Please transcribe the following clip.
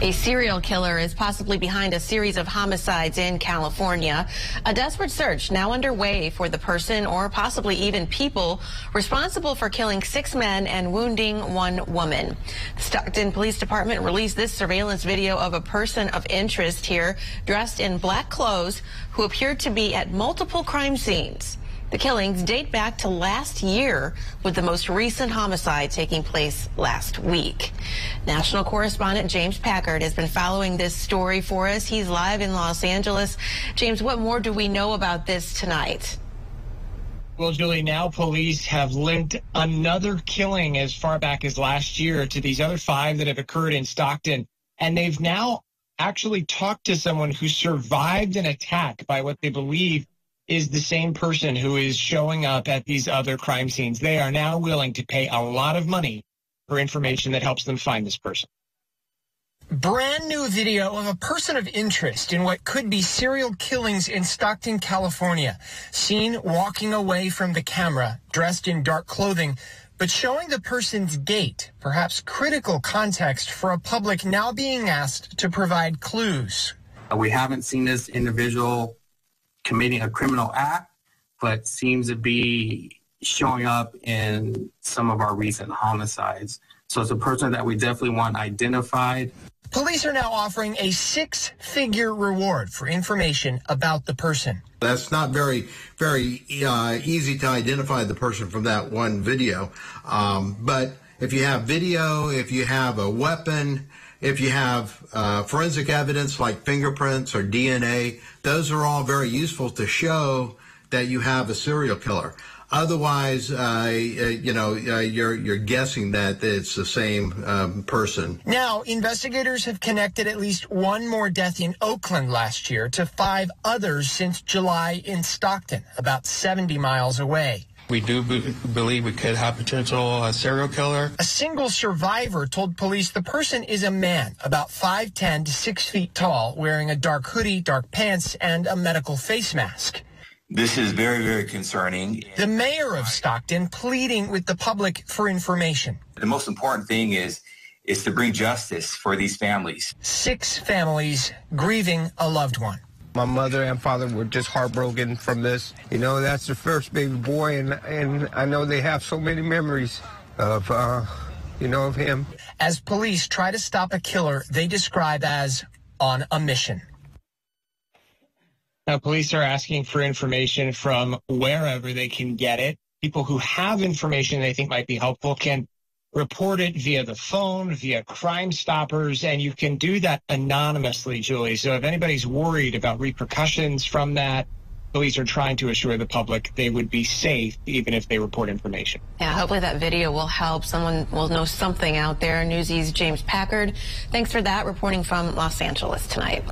A serial killer is possibly behind a series of homicides in California. A desperate search now underway for the person or possibly even people responsible for killing 6 men and wounding 1 woman. The Stockton Police Department released this surveillance video of a person of interest here, dressed in black clothes, who appeared to be at multiple crime scenes. The killings date back to last year, with the most recent homicide taking place last week. National correspondent James Packard has been following this story for us. He's live in Los Angeles. James, what more do we know about this tonight? Well, Julie, now police have linked another killing as far back as last year to these other 5 that have occurred in Stockton. And they've now actually talked to someone who survived an attack by what they believe is the same person who is showing up at these other crime scenes. They are now willing to pay a lot of money for information that helps them find this person. Brand new video of a person of interest in what could be serial killings in Stockton, California, seen walking away from the camera, dressed in dark clothing, but showing the person's gait, perhaps critical context for a public now being asked to provide clues. We haven't seen this individual committing a criminal act, but seems to be showing up in some of our recent homicides. So it's a person that we definitely want identified. Police are now offering a 6-figure reward for information about the person. That's not very, very easy to identify the person from that one video. But if you have video, if you have a weapon, if you have forensic evidence like fingerprints or DNA, those are all very useful to show that you have a serial killer. Otherwise, you're guessing that it's the same person. Now, investigators have connected at least 1 more death in Oakland last year to 5 others since July in Stockton, about 70 miles away. We do believe we could have potential serial killer. A single survivor told police the person is a man, about 5'10" to 6 feet tall, wearing a dark hoodie, dark pants, and a medical face mask. This is very, very concerning. The mayor of Stockton pleading with the public for information. The most important thing is to bring justice for these families. 6 families grieving a loved one. My mother and father were just heartbroken from this. You know, that's the first baby boy, and I know they have so many memories of, of him. As police try to stop a killer they describe as on a mission. Now, police are asking for information from wherever they can get it. People who have information they think might be helpful can report it via the phone, via Crime Stoppers, and you can do that anonymously, Julie. So if anybody's worried about repercussions from that, police are trying to assure the public they would be safe even if they report information. Yeah, hopefully that video will help. Someone will know something out there. Newsy's James Packard, thanks for that, reporting from Los Angeles tonight.